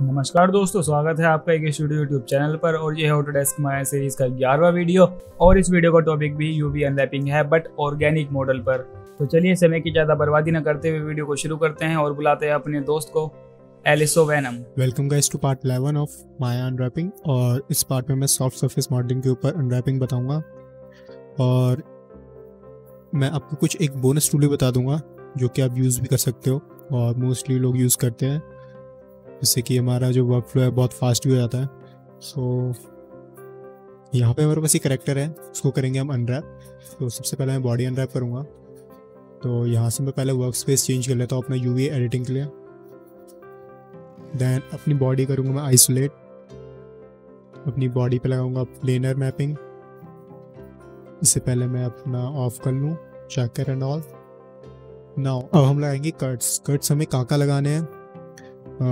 नमस्कार दोस्तों, स्वागत है आपका एक स्टूडियो यूट्यूब चैनल पर। और ये है ऑटोडेस्क माया सीरीज का 11वां वीडियो और इस वीडियो का टॉपिक भी यूवी अनरैपिंग है बट ऑर्गेनिक मॉडल पर। तो चलिए समय की ज़्यादा बर्बादी न करते हुए वीडियो को शुरू करते हैं और बुलाते हैं अपने दोस्त को एलिसो वैनम। Welcome guys to part 11 of Maya unwrapping. और इस पार्ट में मैं सॉफ्ट सरफेस मॉडलिंग के ऊपर अनरैपिंग बताऊँगा और मैं आपको कुछ एक बोनस टूल भी बता दूँगा जो कि आप यूज़ भी कर सकते हो और मोस्टली लोग यूज़ करते हैं, जिससे कि हमारा जो वर्क फ्लो है बहुत फास्ट भी हो जाता है। सो यहाँ पे हमारे पास एक करैक्टर है, उसको करेंगे हम अनरैप। तो सबसे पहले मैं बॉडी अनरैप करूँगा। तो यहाँ से मैं पहले वर्क स्पेस चेंज कर लेता हूँ अपना यूवी एडिटिंग के लिए। दैन अपनी बॉडी करूँगा मैं आइसोलेट, अपनी बॉडी पे लगाऊँगा प्लेनर मैपिंग। इससे पहले मैं अपना ऑफ कर लूँ चैकर एंड ऑल। नाउ अब हम लगाएंगे कट्स। कट्स हमें काका लगाने हैं।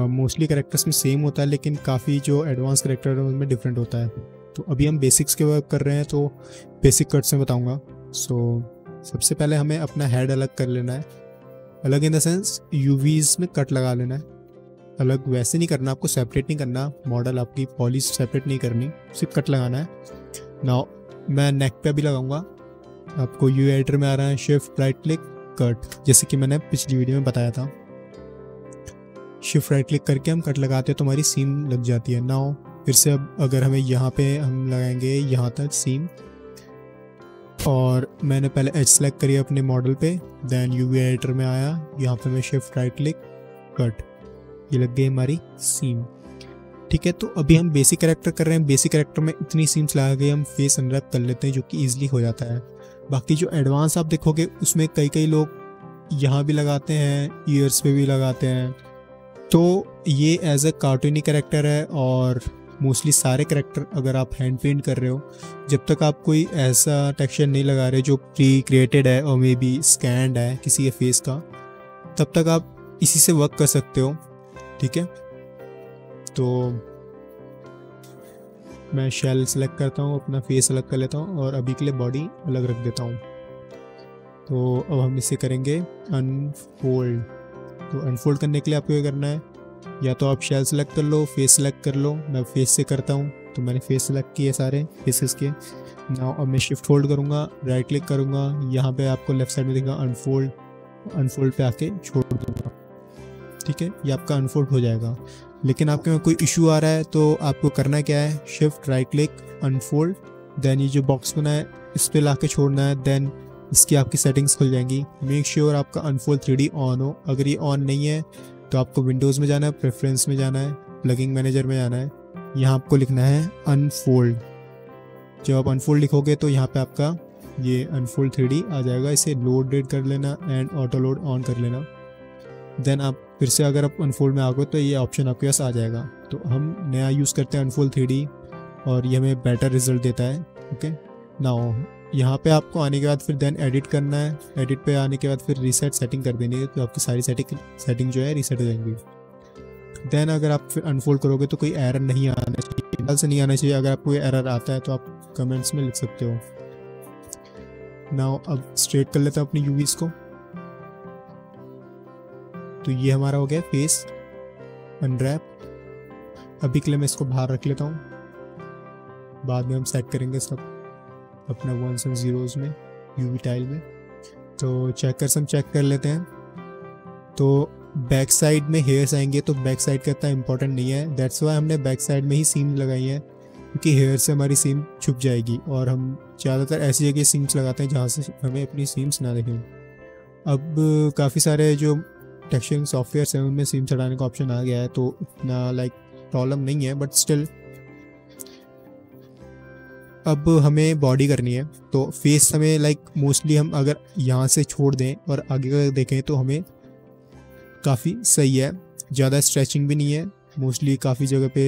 मोस्टली कैरेक्टर्स में सेम होता है लेकिन काफ़ी जो एडवांस कैरेक्टर है उनमें डिफरेंट होता है। तो अभी हम बेसिक्स के वर्क कर रहे हैं तो बेसिक कट्स में बताऊंगा। सो सबसे पहले हमें अपना हेड अलग कर लेना है, अलग इन द सेंस यूवीज़ में कट लगा लेना है। अलग वैसे नहीं करना, आपको सेपरेट नहीं करना, मॉडल आपकी पॉलिश सेपरेट नहीं करनी, सिर्फ कट लगाना है। नाउ मैं नेक पे भी लगाऊँगा। आपको यू एडिटर में आ रहा है शिफ्ट राइट क्लिक कट, जैसे कि मैंने पिछली वीडियो में बताया था। शिफ्ट राइट क्लिक करके हम कट लगाते हैं तो हमारी सीम लग जाती है। नाउ फिर से अब अगर हमें यहाँ पे हम लगाएंगे यहाँ तक सीम। और मैंने पहले एच सेलेक्ट करी अपने मॉडल पे, देन यूवी एडिटर में आया, यहाँ पे मैं शिफ्ट राइट क्लिक कट, ये लग गई हमारी सीम। ठीक है, तो अभी हम बेसिक कैरेक्टर कर रहे हैं। बेसिक कैरेक्टर में इतनी सीम्स लगा के हम फेस अनरैप कर लेते हैं, जो कि ईजिली हो जाता है। बाकी जो एडवांस आप देखोगे उसमें कई कई लोग यहाँ भी लगाते हैं, ईयर्स पे भी लगाते हैं। तो ये एज अ कार्टूनी कैरेक्टर है और मोस्टली सारे कैरेक्टर अगर आप हैंड पेंट कर रहे हो, जब तक आप कोई ऐसा टेक्सचर नहीं लगा रहे जो प्री क्रिएटेड है और मे बी स्कैंड है किसी के फेस का, तब तक आप इसी से वर्क कर सकते हो। ठीक है, तो मैं शेल सेलेक्ट करता हूँ, अपना फेस अलग कर लेता हूँ और अभी के लिए बॉडी अलग रख देता हूँ। तो अब हम इसे करेंगे अनफोल्ड। तो अनफोल्ड करने के लिए आपको ये करना है, या तो आप शेल सेलेक्ट कर लो, फेस सेलेक्ट कर लो। मैं फेस से करता हूँ, तो मैंने फेस सेलेक्ट किए सारे फेसेस के। नाउ अब मैं शिफ्ट होल्ड करूँगा, राइट क्लिक करूँगा, यहाँ पे आपको लेफ्ट साइड में दिखेगा अनफोल्ड, अनफोल्ड पे आके छोड़ दूँगा। ठीक है, ये आपका अनफोल्ड हो जाएगा। लेकिन आपके में कोई इशू आ रहा है तो आपको करना क्या है, shift right click unfold, then ये जो बॉक्स बना है इस पर ला के छोड़ना है। देन इसकी आपकी सेटिंग्स खुल जाएंगी। मेक श्योर आपका अनफोल्ड 3D ऑन हो। अगर ये ऑन नहीं है तो आपको विंडोज़ में जाना है, प्रेफरेंस में जाना है, प्लगिंग मैनेजर में जाना है, यहाँ आपको लिखना है अनफोल्ड। जब आप अनफोल्ड लिखोगे तो यहाँ पे आपका ये अनफोल्ड 3D आ जाएगा। इसे लोडेड कर लेना एंड ऑटो लोड ऑन कर लेना। देन आप फिर से अगर आप अनफोल्ड में आओगे तो ये ऑप्शन आपके पास आ जाएगा। तो हम नया यूज़ करते हैं अनफोल्ड 3D और ये हमें बेटर रिजल्ट देता है। ओके, नाउ यहाँ पे आपको आने के बाद फिर देन एडिट करना है। एडिट पे आने के बाद फिर रीसेट सेटिंग कर देनी है, तो आपकी सारी सेटिंग जो है रीसेट हो जाएंगी। देन अगर आप फिर अनफोल्ड करोगे तो कोई एरर नहीं आना चाहिए, ख्याल से नहीं आना चाहिए। अगर आपको एरर आता है तो आप कमेंट्स में लिख सकते हो। नाउ अब स्ट्रेट कर लेते हैं अपनी यूवीज़ को। तो ये हमारा हो गया फेस अनरैप। अभी के लिए मैं इसको बाहर रख लेता हूँ, बाद में हम सेट करेंगे सब अपना वंस एंड जीरोज़ में यूवी टाइल में। तो चेकर्स हम चेक कर लेते हैं। तो बैक साइड में हेयर्स आएंगे, तो बैक साइड का इतना इम्पोर्टेंट नहीं है, दैट्स वाई हमने बैक साइड में ही सीम लगाई है, क्योंकि हेयर से हमारी सीम छुप जाएगी और हम ज़्यादातर ऐसी जगह सीम्स लगाते हैं जहाँ से हमें अपनी सीम्स ना दिखें। अब काफ़ी सारे जो टेक्सचरिंग सॉफ्टवेयर्स हैं उनमें सीम्स हटाने का ऑप्शन आ गया है, तो इतना लाइक प्रॉब्लम नहीं है बट स्टिल। अब हमें बॉडी करनी है, तो फेस हमें लाइक मोस्टली हम अगर यहाँ से छोड़ दें और आगे का देखें तो हमें काफ़ी सही है, ज़्यादा स्ट्रेचिंग भी नहीं है, मोस्टली काफ़ी जगह पे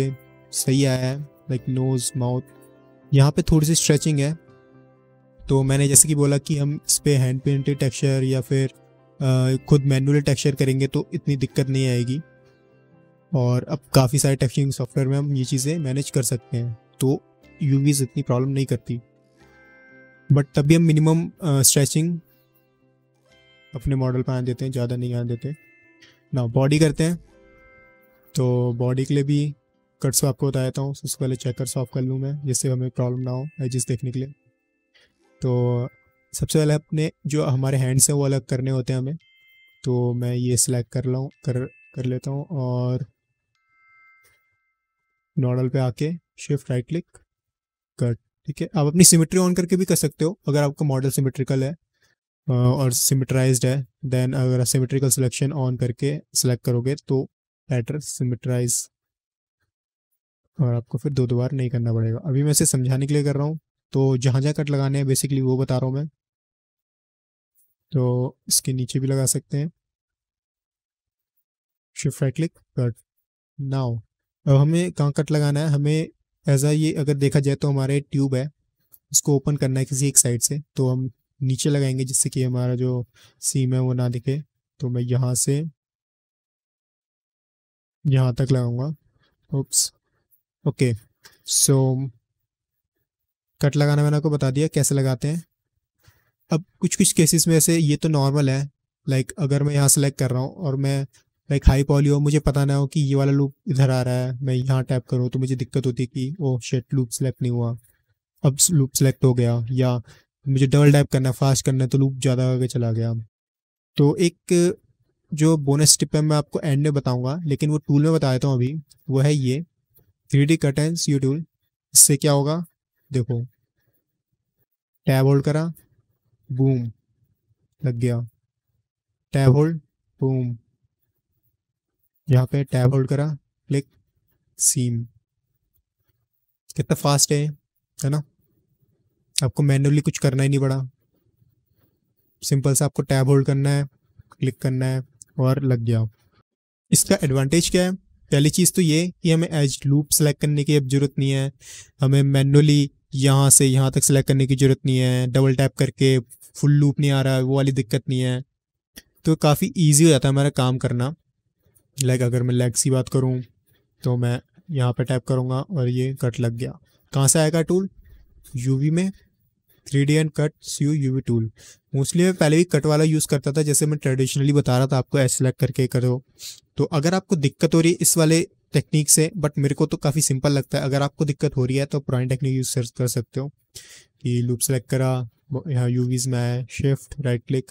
सही आया है। लाइक नोज़ माउथ यहाँ पे थोड़ी सी स्ट्रेचिंग है। तो मैंने जैसे कि बोला कि हम इस पर हैंड पेंटेड टेक्सचर या फिर खुद मैनुअल टेक्सचर करेंगे तो इतनी दिक्कत नहीं आएगी। और अब काफ़ी सारे टेक्सचरिंग सॉफ्टवेयर में हम ये चीज़ें मैनेज कर सकते हैं, तो यूवीज़ इतनी प्रॉब्लम नहीं करती। बट तभी हम मिनिमम स्ट्रेचिंग अपने मॉडल पर आने देते हैं, ज़्यादा नहीं आने देते। ना बॉडी करते हैं। तो बॉडी के लिए भी कट्स आपको बता देता हूँ, उससे पहले चेकर्स ऑफ कर लूँ मैं, जिससे हमें प्रॉब्लम ना हो एजेस देखने के लिए। तो सबसे पहले अपने जो हमारे हैंड्स हैं वो अलग करने होते हैं हमें, तो मैं ये सिलेक्ट कर लेता हूँ और नॉडल पे आके शिफ्ट राइट क्लिक कट। ठीक है, आप अपनी सिमेट्री ऑन करके भी कर सकते हो अगर आपका मॉडल सिमेट्रिकल है और सिमेट्राइज्ड है। देन अगर सिमेट्रिकल सिलेक्शन ऑन करके सिलेक्ट करोगे तो पैटर्न सिमेट्राइज और आपको फिर दो बार नहीं करना पड़ेगा। अभी मैं इसे समझाने के लिए कर रहा हूँ, तो जहाँ जहाँ कट लगाने हैं बेसिकली वो बता रहा हूँ मैं। तो इसके नीचे भी लगा सकते हैं shift right click cut. Now अब हमें कहाँ कट लगाना है, हमें ऐसा ये अगर देखा जाए तो हमारे ट्यूब है इसको ओपन करना है किसी एक साइड से, तो हम नीचे लगाएंगे जिससे कि हमारा जो सीम है वो ना दिखे। तो मैं यहाँ से यहाँ तक लगाऊंगा। Oops, okay. सो कट लगाना मैंने आपको बता दिया कैसे लगाते हैं। अब कुछ केसेस में ऐसे ये तो नॉर्मल है, लाइक अगर मैं यहाँ सेलेक्ट कर रहा हूँ और मैं लाइक हाई पॉली हो, मुझे पता ना हो कि ये वाला लूप इधर आ रहा है, मैं यहाँ टैप करूँ तो मुझे दिक्कत होती है कि ओ शिट लूप सेलेक्ट नहीं हुआ, अब लूप सेलेक्ट हो गया, या मुझे डबल टैप करना है फास्ट करना है तो लूप ज़्यादा आगे चला गया। तो एक जो बोनस टिप है मैं आपको एंड में बताऊंगा, लेकिन वो टूल में बता देता हूँ अभी, वो है ये 3D cut and sew tool. इससे क्या होगा देखो, टैब होल्ड करा, बूम लग गया, टैब होल्ड बूम, यहाँ पे टैब होल्ड करा क्लिक सीम। कितना फास्ट है ना, आपको मैन्युअली कुछ करना ही नहीं पड़ा, सिंपल सा आपको टैब होल्ड करना है क्लिक करना है और लग गया। इसका एडवांटेज क्या है, पहली चीज़ तो ये कि हमें एज लूप सेलेक्ट करने की अब ज़रूरत नहीं है, हमें मैन्युअली यहाँ से यहाँ तक सेलेक्ट करने की ज़रूरत नहीं है, डबल टैप करके फुल लूप नहीं आ रहा वो वाली दिक्कत नहीं है। तो काफ़ी ईजी हो जाता है हमारा काम करना। लाइक अगर मैं लेग्स की बात करूँ तो मैं यहाँ पे टैप करूँगा और ये कट लग गया। कहाँ से आएगा टूल, यूवी में 3D and cut sew UV tool. Mostly मैं पहले भी कट वाला यूज़ करता था, जैसे मैं ट्रेडिशनली बता रहा था आपको ऐसे सेलेक्ट करके करो। तो अगर आपको दिक्कत हो रही है इस वाले टेक्निक से, बट मेरे को तो काफ़ी सिंपल लगता है, अगर आपको दिक्कत हो रही है तो पुरानी टेक्निक यूज सर्च कर सकते हो कि लूप सेलेक्ट करा, यहाँ यूवीज में आया shift right click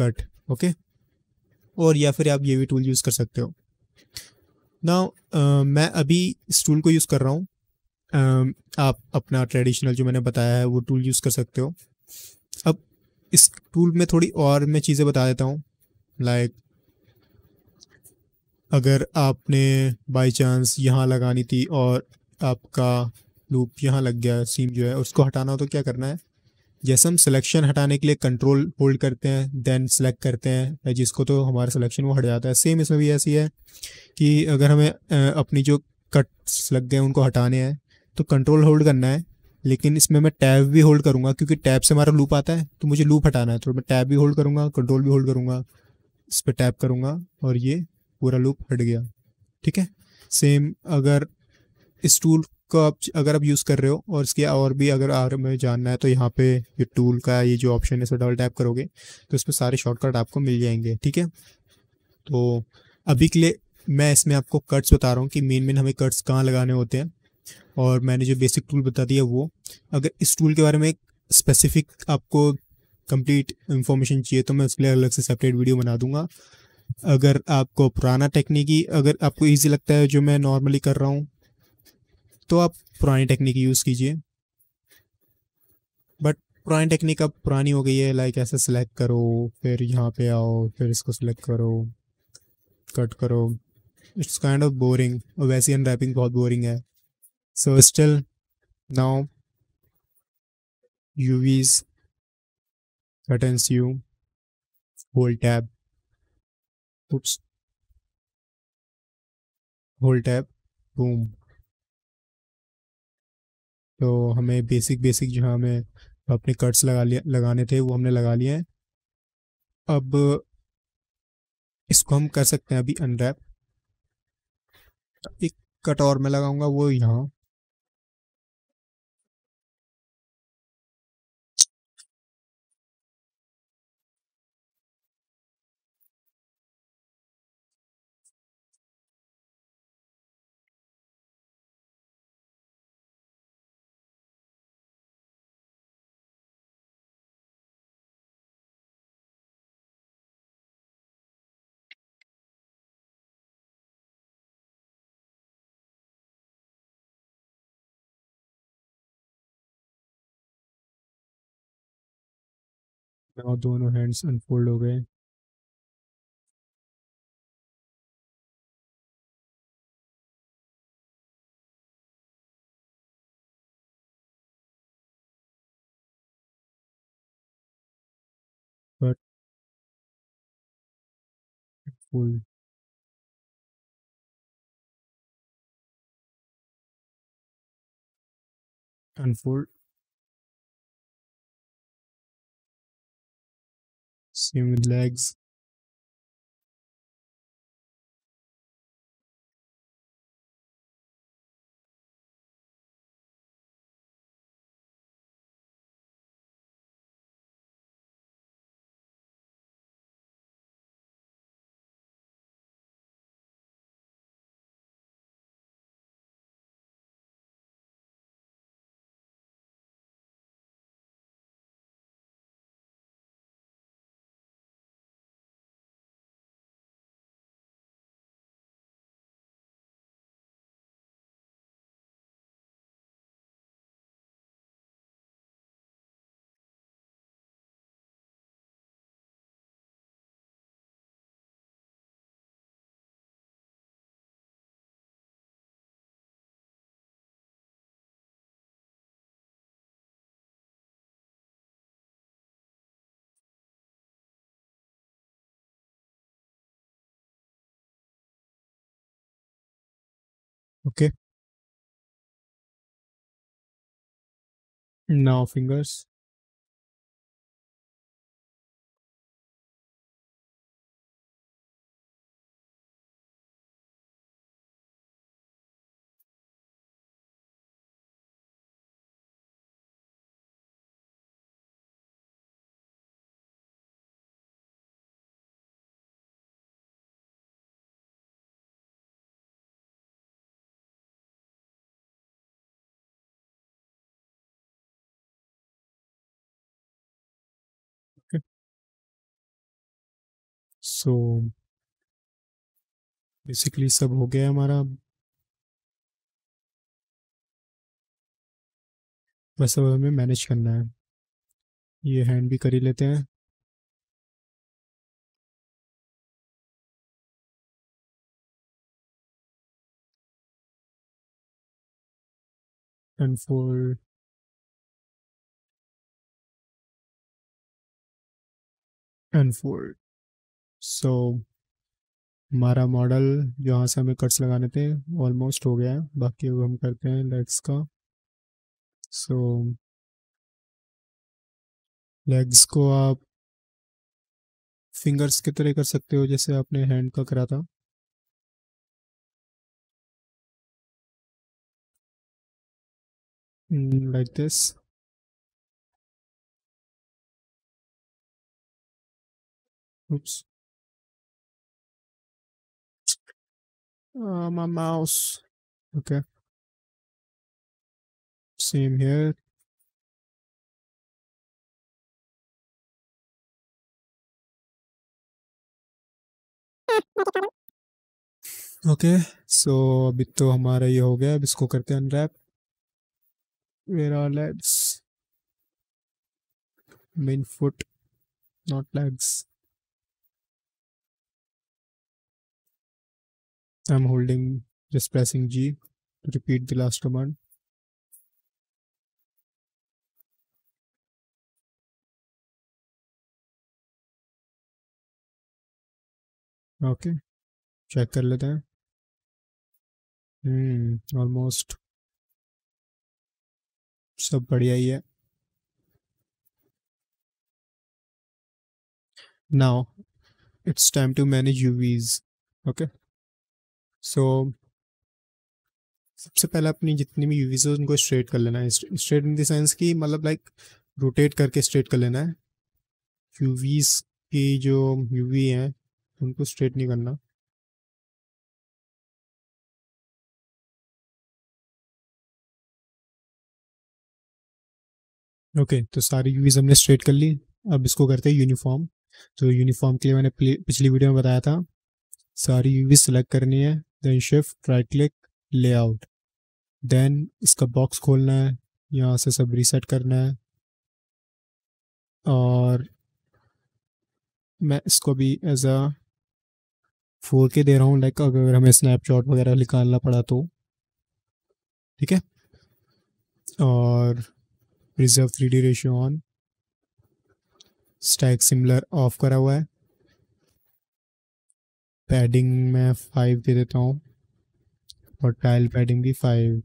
cut, okay. और या फिर आप ये भी टूल यूज़ कर सकते हो। नाउ मैं अभी इस टूल को यूज़ कर रहा हूँ, आप अपना ट्रेडिशनल जो मैंने बताया है वो टूल यूज़ कर सकते हो। अब इस टूल में थोड़ी और मैं चीज़ें बता देता हूँ, लाइक अगर आपने बाय चांस यहाँ लगानी थी और आपका लूप यहाँ लग गया सीम जो है, उसको हटाना हो तो क्या करना है, जैसे हम सिलेक्शन हटाने के लिए कंट्रोल होल्ड करते हैं देन सेलेक्ट करते हैं जिसको, तो हमारा सिलेक्शन वो हट जाता है। सेम इसमें भी ऐसी है कि अगर हमें अपनी जो कट्स लग गए उनको हटाने हैं तो कंट्रोल होल्ड करना है, लेकिन इसमें मैं टैब भी होल्ड करूँगा क्योंकि टैब से हमारा लूप आता है, तो मुझे लूप हटाना है तो मैं टैब भी होल्ड करूँगा कंट्रोल भी होल्ड करूँगा, इस पर टैप करूँगा और ये पूरा लूप हट गया। ठीक है, सेम अगर इस टूल को आप अगर आप यूज़ कर रहे हो और इसके और भी अगर हमें जानना है तो यहाँ पे ये टूल का ये जो ऑप्शन है इस पर डबल टैप करोगे तो इसमें सारे शॉर्टकट आपको मिल जाएंगे। ठीक है, तो अभी के लिए मैं इसमें आपको कट्स बता रहा हूँ कि मेन हमें कट्स कहाँ लगाने होते हैं, और मैंने जो बेसिक टूल बता दिया वो। अगर इस टूल के बारे में स्पेसिफिक आपको कम्प्लीट इन्फॉर्मेशन चाहिए तो मैं उसके लिए अलग से सेपरेट वीडियो बना दूँगा। अगर आपको पुराना टेक्निक ही अगर आपको ईजी लगता है जो मैं नॉर्मली कर रहा हूँ तो आप पुरानी टेक्निक यूज़ कीजिए, बट पुरानी टेक्निक अब पुरानी हो गई है, लाइक ऐसे सेलेक्ट करो फिर यहाँ पे आओ फिर इसको सेलेक्ट करो कट करो, इट्स काइंड ऑफ बोरिंग, और वैसी अनरैपिंग बहुत बोरिंग है। So still now UVs cut and sew hold tab, oops hold tab boom. तो हमें बेसिक जो हमें अपने कट्स लगाने थे वो हमने लगा लिए हैं। अब इसको हम कर सकते हैं अभी अनरैप। एक कट और मैं लगाऊंगा वो यहाँ, और दोनों हैंड्स अनफोल्ड हो गए। But full unfold same with legs okay now fingers so basically सब हो गया हमारा। बस अब हमें मैनेज करना है। ये हैंड भी कर ही लेते हैं। Unfold unfold. सो हमारा मॉडल जहाँ से हमें कट्स लगाने थे ऑलमोस्ट हो गया है। बाकी वो हम करते हैं लेग्स का। सो लेग्स को आप फिंगर्स की तरह कर सकते हो जैसे आपने हैंड का करा था। Like this. Oops. My mouse. Okay. Same here. Okay. So अभी तो हमारा ये हो गया। अब इसको करते हैं unwrap. Where are legs? Main foot, not legs. I'm holding, just pressing G to repeat the last command. Okay, check कर लेते हैं। Almost सब बढ़िया ही है। Now it's time to manage UVs. Okay. सो सबसे पहले अपनी जितनी भी यूवीज हो उनको स्ट्रेट कर लेना है। स्ट्रेट इन द सेंस कि मतलब लाइक रोटेट करके स्ट्रेट कर लेना है। यूवीज की जो यूवी हैं उनको स्ट्रेट नहीं करना। ओके, तो सारी यूवीज हमने स्ट्रेट कर ली। अब इसको करते हैं यूनिफॉर्म। तो यूनिफॉर्म के लिए मैंने पिछली वीडियो में बताया था सारी यूवी सेलेक्ट करनी है, then shift right click layout, then इसका बॉक्स खोलना है, यहाँ से सब रीसेट करना है और मैं इसको भी एज अ 4K दे रहा हूँ, लाइक अगर हमें स्नैपशॉट वगैरह निकालना पड़ा तो ठीक है। और preserve 3D ratio on, stack similar off करा हुआ है, पैडिंग मैं 5 दे देता हूँ और टाइल पैडिंग भी 5।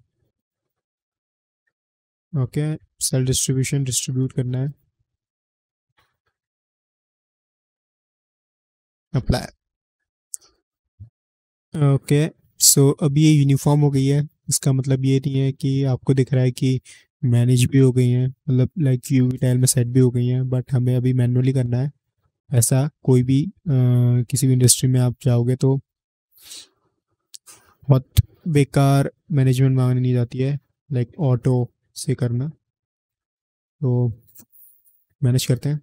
ओके, सेल डिस्ट्रीब्यूशन डिस्ट्रीब्यूट करना है, अप्लाई। ओके, सो अब ये यूनिफॉर्म हो गई है। इसका मतलब ये नहीं है कि आपको दिख रहा है कि मैनेज भी हो गई हैं, मतलब लाइक यूवी टाइल में सेट भी हो गई हैं, बट हमें अभी मैनुअली करना है। ऐसा कोई भी किसी भी इंडस्ट्री में आप जाओगे तो बहुत बेकार मैनेजमेंट मांगने नहीं जाती है, लाइक ऑटो से करना। तो मैनेज करते हैं।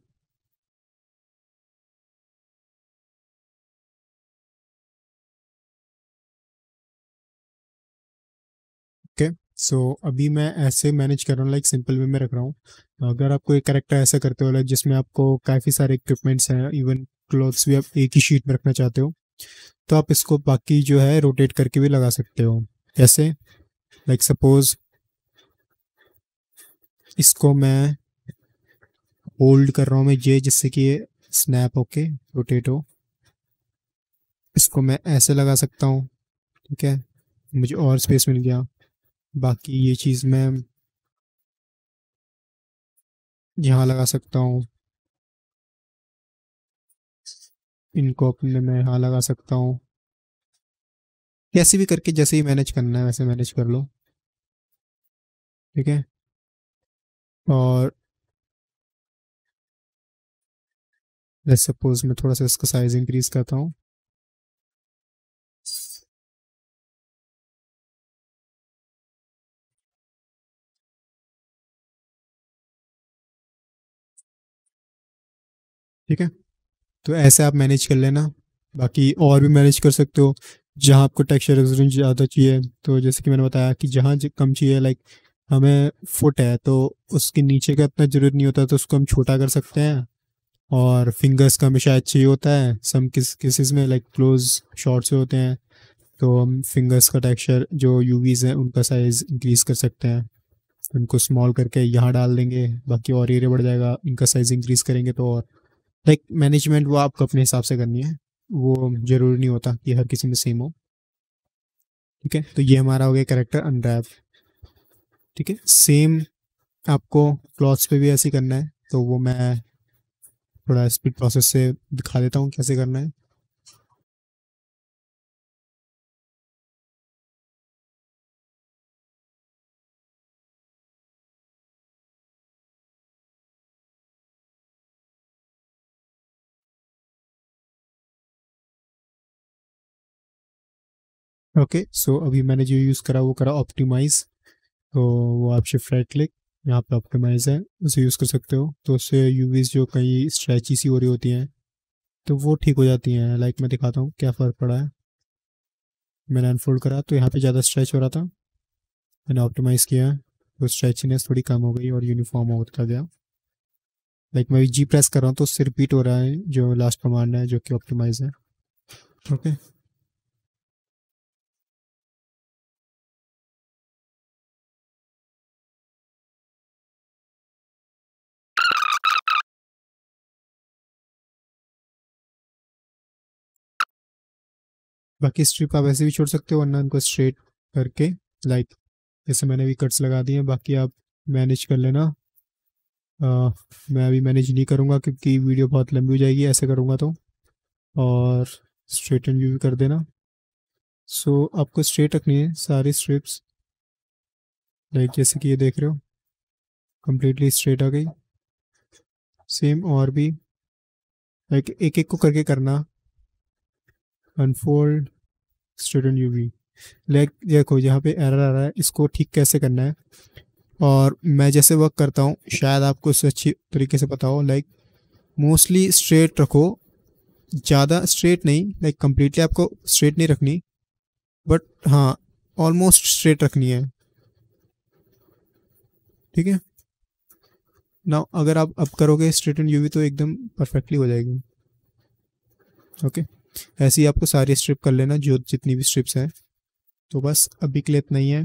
सो अभी मैं ऐसे मैनेज कर रहा हूँ, लाइक सिंपल वे में रख रहा हूँ। अगर आपको एक कैरेक्टर ऐसा करते हो लाइक जिसमें आपको काफ़ी सारे इक्विपमेंट्स हैं, इवन क्लॉथ्स भी आप एक ही शीट में रखना चाहते हो, तो आप इसको बाकी जो है रोटेट करके भी लगा सकते हो। जैसे लाइक सपोज इसको मैं होल्ड कर रहा हूँ मैं ये, जिससे कि ये स्नैप होके रोटेट हो। इसको मैं ऐसे लगा सकता हूँ, ठीक है, मुझे और स्पेस मिल गया। बाकी ये चीज़ मैं यहाँ लगा सकता हूँ, इनको अपने मैं यहाँ लगा सकता हूँ। कैसे भी करके जैसे ही मैनेज करना है वैसे मैनेज कर लो, ठीक है। और लेट्स सपोज मैं थोड़ा सा इसका साइज इंक्रीज करता हूँ। ठीक है, तो ऐसे आप मैनेज कर लेना। बाकी और भी मैनेज कर सकते हो जहां आपको टेक्सचर रेजोल्यूशन ज़्यादा चाहिए। तो जैसे कि मैंने बताया कि जहां कम चाहिए, लाइक हमें फुट है तो उसके नीचे का इतना ज़रूरत नहीं होता, तो उसको हम छोटा कर सकते हैं। और फिंगर्स का हमें शायद चाहिए होता है, सम केसेस में लाइक क्लोज शॉर्ट्स होते हैं, तो हम फिंगर्स का टेक्सचर जो यूवीज़ हैं उनका साइज़ इंक्रीज़ कर सकते हैं, उनको स्मॉल करके यहाँ डाल देंगे। बाकी और एरिया बढ़ जाएगा, इनका साइज़ इंक्रीज़ करेंगे। तो और लाइक मैनेजमेंट वो आपको अपने हिसाब से करनी है, वो जरूरी नहीं होता कि हर किसी में सेम हो, ठीक है। तो ये हमारा हो गया कैरेक्टर अनरैप, ठीक है। सेम आपको क्लॉथ्स पे भी ऐसे करना है, तो वो मैं थोड़ा स्पीड प्रोसेस से दिखा देता हूँ कैसे करना है। ओके, सो अभी मैंने जो यूज़ करा वो करा ऑप्टिमाइज़। तो वो आप शिफ्ट राइट क्लिक, यहाँ पे ऑप्टिमाइज़ है, उसे यूज़ कर सकते हो। तो उससे यूवीज़ जो कहीं स्ट्रेची सी हो रही होती हैं तो वो ठीक हो जाती हैं। लाइक मैं दिखाता हूँ क्या फ़र्क पड़ा है। मैंने अनफोल्ड करा तो यहाँ पे ज़्यादा स्ट्रेच हो रहा था, मैंने ऑप्टिमाइज़ किया तो स्ट्रेचनेस थोड़ी कम हो गई और यूनिफॉर्म होता गया। लाइक मैं जी प्रेस कर रहा हूँ तो उससे रिपीट हो रहा है जो लास्ट कमांड है जो कि ऑप्टिमाइज़ है। ओके, बाकी स्ट्रिप आप ऐसे भी छोड़ सकते हो, वरना इनको स्ट्रेट करके लाइक जैसे मैंने भी कट्स लगा दिए हैं। बाकी आप मैनेज कर लेना। मैं अभी मैनेज नहीं करूँगा क्योंकि वीडियो बहुत लंबी हो जाएगी ऐसे करूँगा तो। और स्ट्रेट एंड व्यू भी कर देना। सो आपको स्ट्रेट रखनी है सारी स्ट्रिप्स, लाइक जैसे कि ये देख रहे हो कम्प्लीटली स्ट्रेट आ गई। सेम और भी लाइक एक एक को करके करना। अनफोल्ड स्टूडेंट यूवी, लाइक देखो यहाँ पे एरर आ रहा है, इसको ठीक कैसे करना है और मैं जैसे वर्क करता हूँ शायद आपको इससे अच्छी तरीके से पता हो। लाइक मोस्टली स्ट्रेट रखो, ज़्यादा स्ट्रेट नहीं, लाइक कम्प्लीटली आपको स्ट्रेट नहीं रखनी, बट हाँ ऑलमोस्ट स्ट्रेट रखनी है, ठीक है ना। अगर आप अब करोगे स्ट्रेट एंड यूवी तो एकदम परफेक्टली हो जाएगी। ओके, ऐसे ही आपको सारी स्ट्रिप कर लेना जो जितनी भी स्ट्रिप्स हैं। तो बस अभी के लिए इतना ही है।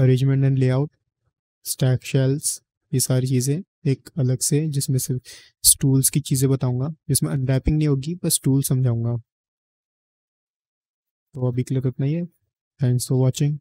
Arrangement and layout, stack shells, ये सारी चीज़ें एक अलग से, जिसमें सिर्फ टूल्स की चीज़ें बताऊंगा, जिसमें अनरैपिंग नहीं होगी, बस टूल समझाऊंगा। तो अभी के लिए इतना ही है। Thanks for watching.